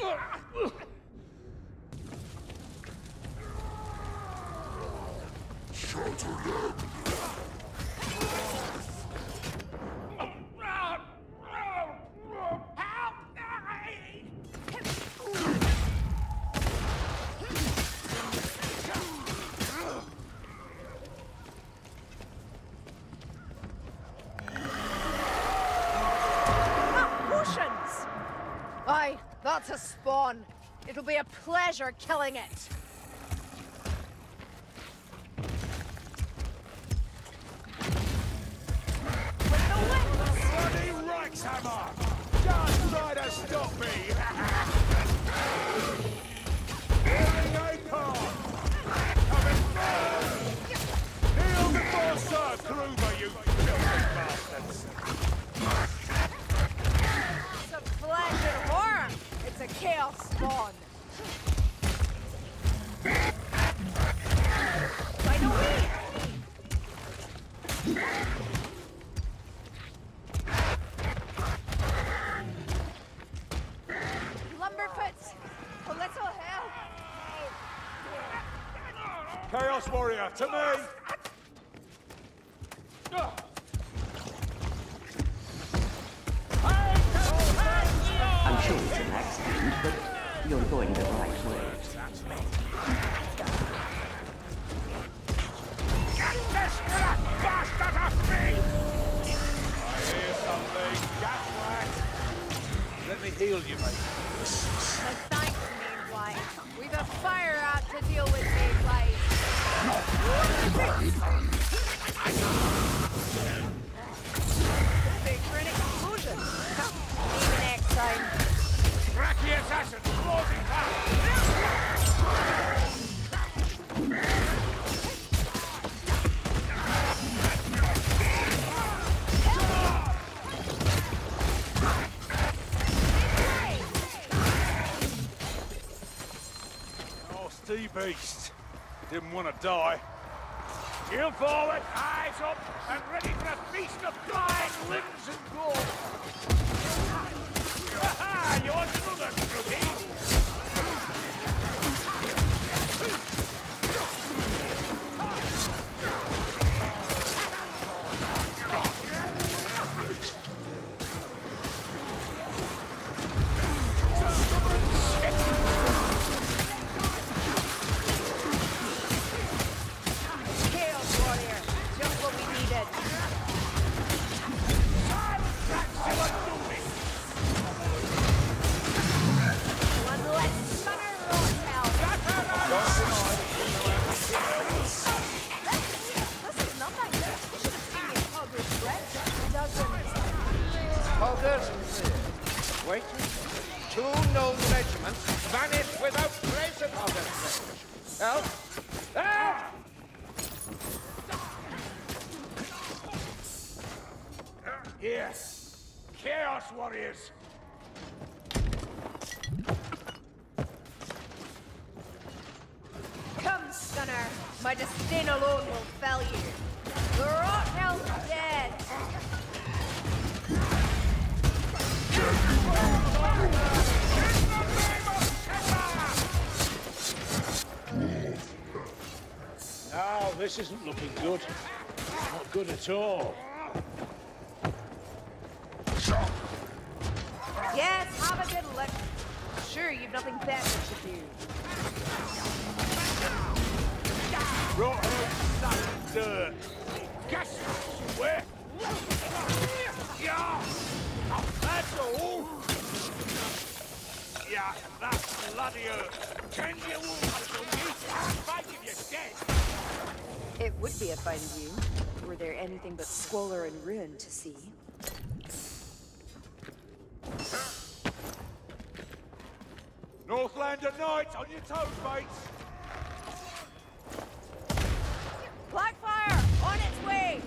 me. Shut up. That's a spawn. It'll be a pleasure killing it. Bloody Rex Hammer! Just try to stop me! Kneel before Sir Kruger, you filthy bastards! It's a pleasure to watch. It's a chaos spawn. Right away! Lumberfoot, a little help. Chaos warrior, to me! I'm sure it's an accident, but you're going the right way. Get this black bastard off me! I hear something. Get back! Let me heal you, mate. Thanks, Mayfly. We've a fire out to deal with, Mayfly. Not worried. Big for an explosion. Even next time. Cracky assassin, closing time! Nasty beast. Didn't want to die. Heel forward, eyes up, and ready for a feast of dying limbs and gore. Ha-ha! You're another cookie! This isn't looking good. Not good at all. Yes, have a good look. Sure, you've nothing better to do. Rot her dirt. Guess where? Yeah, that's all. Yeah, that's bloody earth. Can you fight if you're dead? It would be a fight of you, were there anything but squalor and ruin to see. Northlander Knight, on your toes, mates! Blackfire, on its way!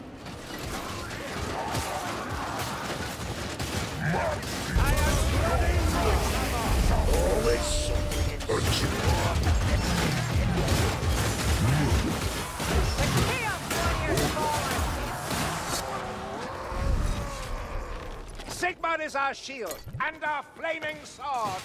Sigmar is our shield and our flaming sword.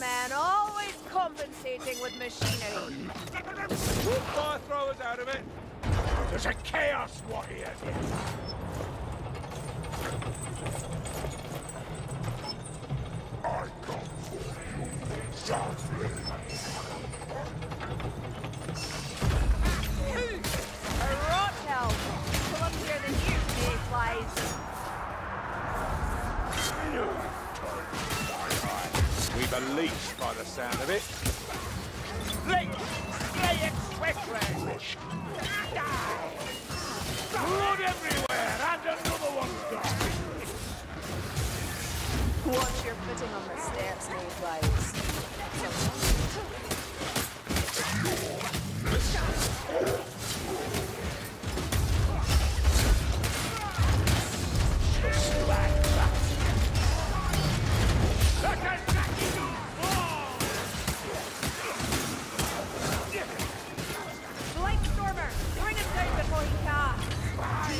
Man, always compensating with machinery. Whoop, fire throwers out of it. There's a chaos warrior here. I come for you, Southland. A rot elf, clumsier than you, mayflies. No. We've a leech by the sound of it. Blink! Slay it quickly! Blood everywhere! And another one's gone! Watch your footing on the steps, mayflies.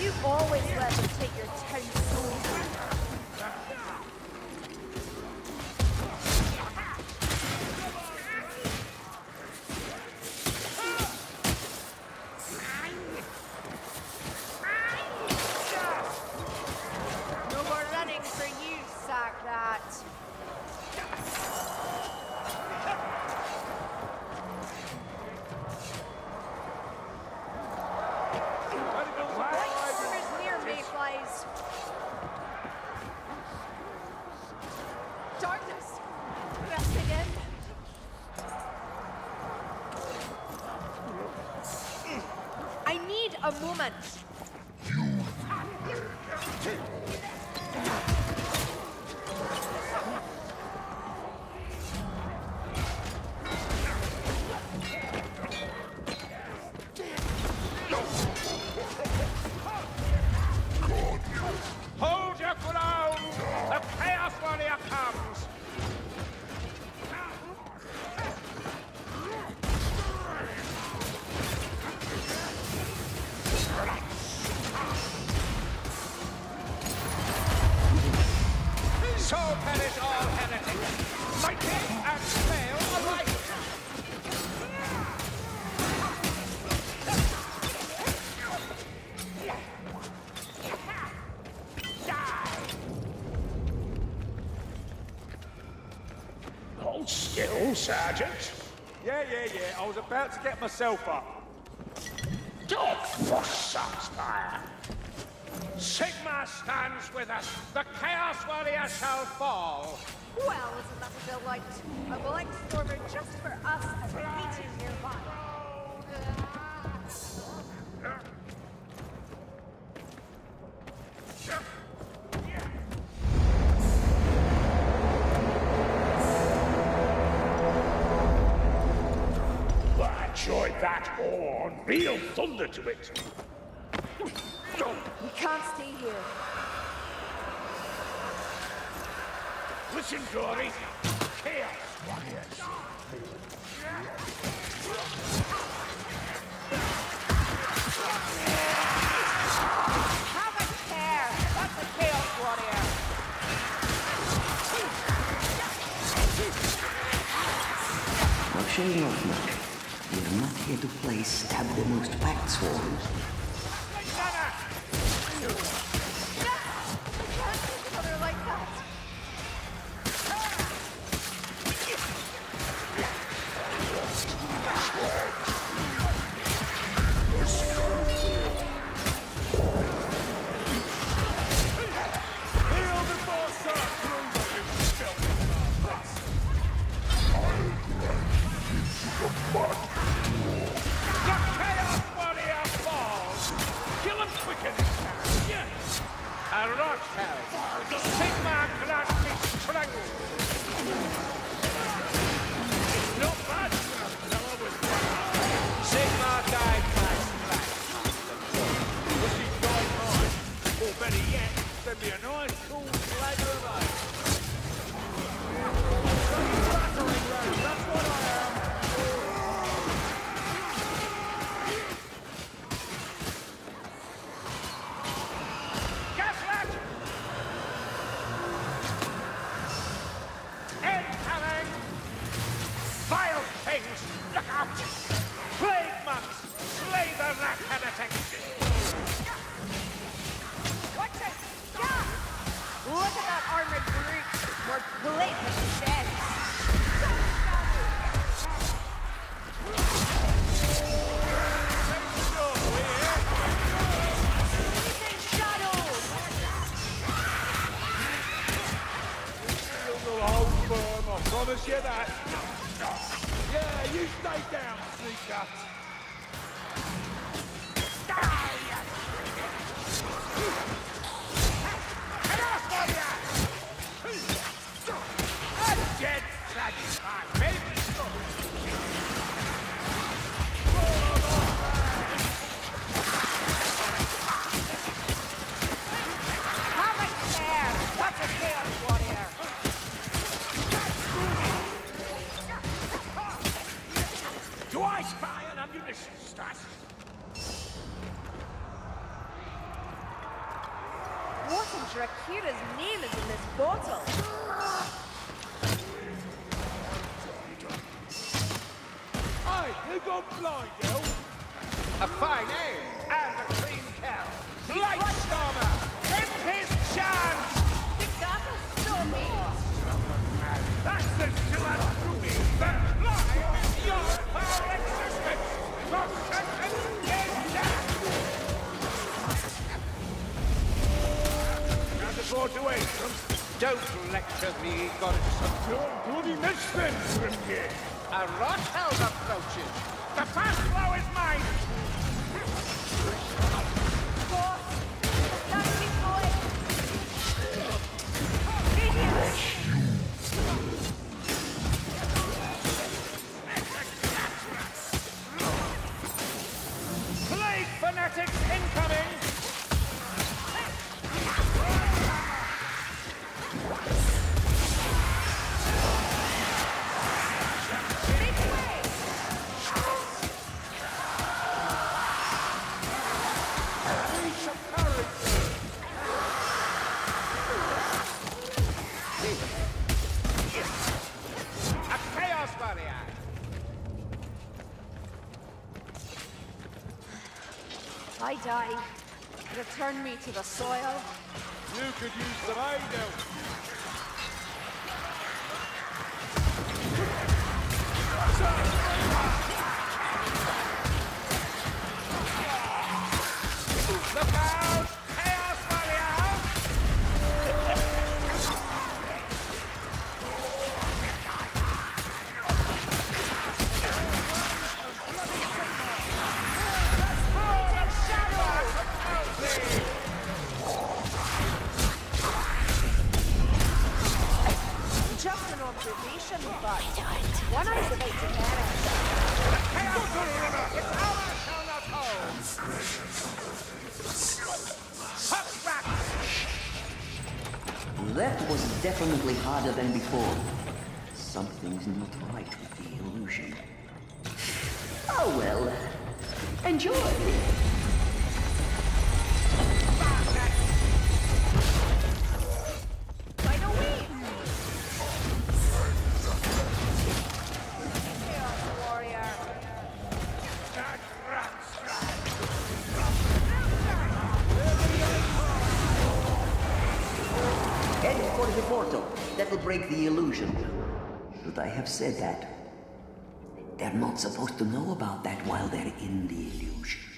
You always let them take your 10 souls. Sergeant? Yeah. I was about to get myself up. Don't fuss us, fire. Sigma stands with us. The Chaos Warrior shall fall. Well, isn't that a delight? A blank stormer just for us as a meeting nearby. Real thunder to it. We can't stay here. Listen, Glory. Chaos warriors. Have a care. That's a chaos warrior. Вообще не нужно. I'm not here to play stab the most packed swarm. Drakira's name is in this bottle. Hey, you gone blind, yo? A fine ale and a clean cow. Blightstormer, it's his chance. The goddess stole me. That's the chance to be the life is your power existence. Not away. Don't lecture me, goddess of your bloody misfits. A rot held approaches. The fast blow is mine. Force. That's his boy. Obedience. Plague fanatics incoming. I die. Return me to the soil. You could use the hideout. Look out! Chaos Warrior! Just an observation, but one I was about to manage. It's out! That was definitely harder than before. Something's not right with the illusion. Oh well. Enjoy! for the portal. That will break the illusion. Should I have said that? They're not supposed to know about that while they're in the illusion.